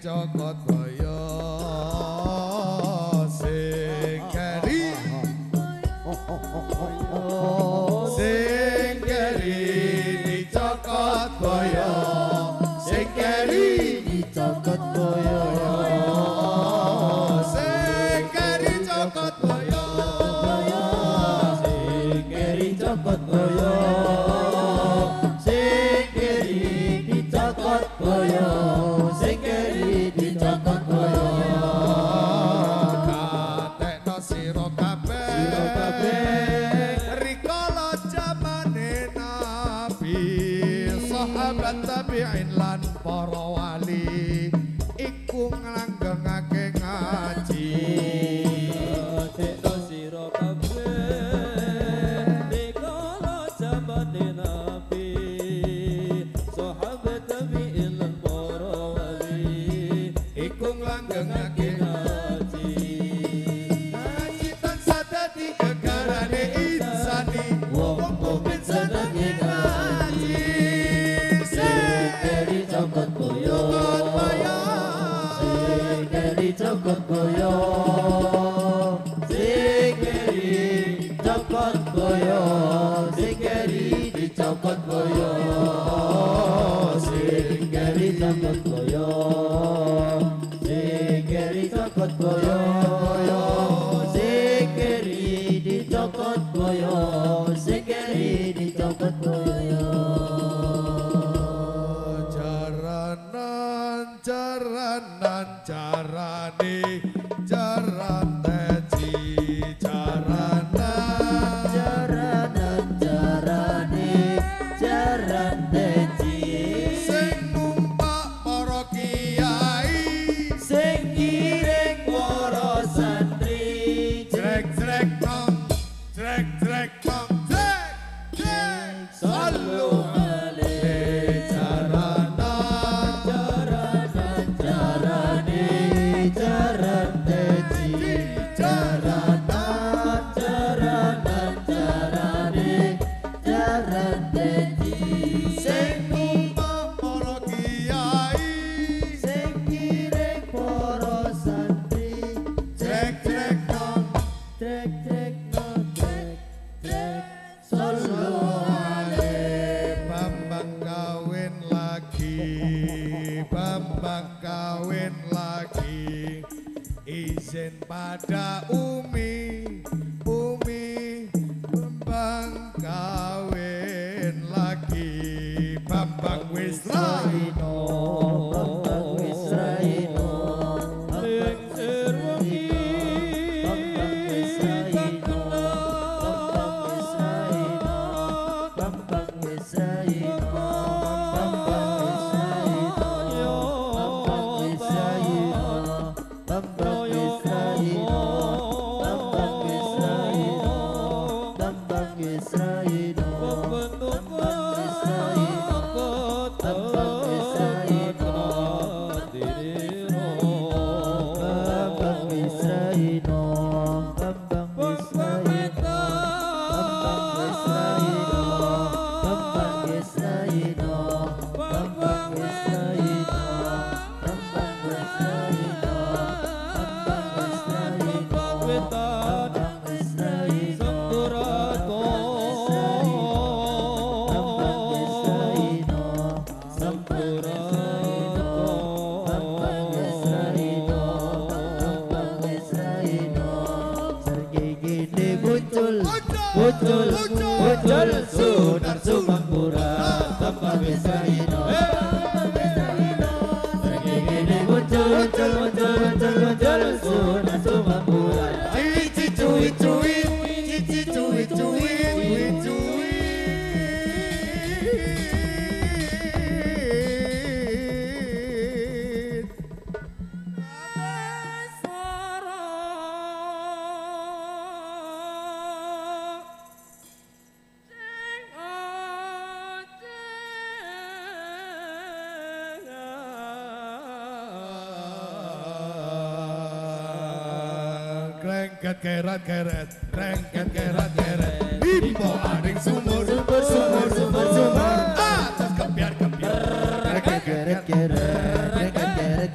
Keri Cokot Boyo, Sing Keri Boyo, Sing Keri Cokot Boyo, Sing Keri Cokot Boyo, Sing Keri Cokot Boyo, Sing Keri Cokot Boyo, Sing Keri Cokot Boyo. Tabi'in lan para wali iku nglanggengake ngaji teto sira kabeh dikala jamane nabi sahabat tabi'in lan para wali iku nglanggengake ngaji ngaji tansah dadi kegarane insani wong mukmin senenge ngaji. Sing Keri Cokot Boyo, Sing Keri Cokot Boyo, Sing Keri Cokot Boyo, Sing Keri Cokot Boyo, Sing Keri Cokot Boyo, Sing Keri Cokot Boyo, Sing Keri Cokot Boyo. Jaranan jarane Jaran Teji, jaranan jaranan jarane Jaran Teji. Sing numpak para kiai, sing ngiring para santri. Jrek jrek tong, jrek jrek tong, jrek jrek. Sallu. Bambang kawin lagi, izin pada Umi, Bambang kawin lagi, Bambang wis raino, Bambang wis raino, Bambang serwaki, Bambang wis raino, Bambang wis raino, Bambang wis raino. Bocol, bocol, sunar sumampura, tambah besarino, begini bocol, bocol, bocol, bocol, bocol, sunar sumampura. Cici cui cui, cici cui cui, cui cui. Rengket kerat keret, rengket kerat keret. Ipo aring sumur, sumur sumur sumur sumur. Atas kepiar kepiar. Rengket keret keret, rengket keret